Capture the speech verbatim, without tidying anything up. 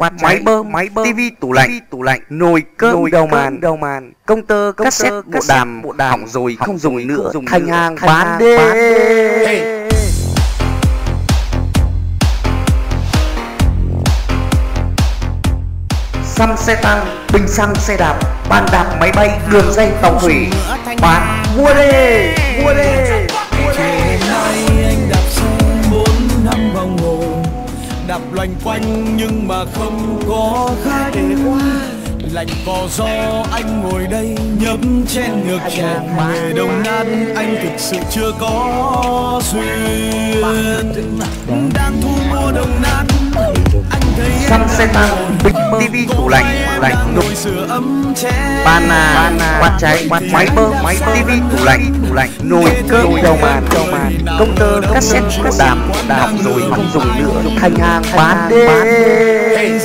quạt máy bơm, máy bơm, tivi, tủ lạnh, tủ lạnh, nồi cơm, đầu màn, đầu màn, công tơ, cassette, bộ đàm, bộ đàm hỏng rồi không dùng nữa, thành hàng bán đê. Xăm xe tăng, bình xăng xe đạp, bàn đạp máy bay, đường dây tàu thủy, bán mua đi, mua đi, mua đi. Anh đạp xong bốn năm vòng hồ, đạp loanh quanh nhưng mà không có khách để qua. Lạnh có gió anh ngồi đây nhấm chén ngược chén về Đồng Nát, anh thực sự chưa có duyên. Đang thu mua Đồng Nát. Xăm xe tăng, bình tivi, tủ lạnh, lạnh nồi sửa ấm chén, bàn à, quạt cháy, quạt máy bơm, máy tivi, tủ lạnh, tủ lạnh, nồi cơm, đầu màn, đầu màn, công tơ, cassette, đàm, đàm rồi không dùng nữa, thành hàng bán đê.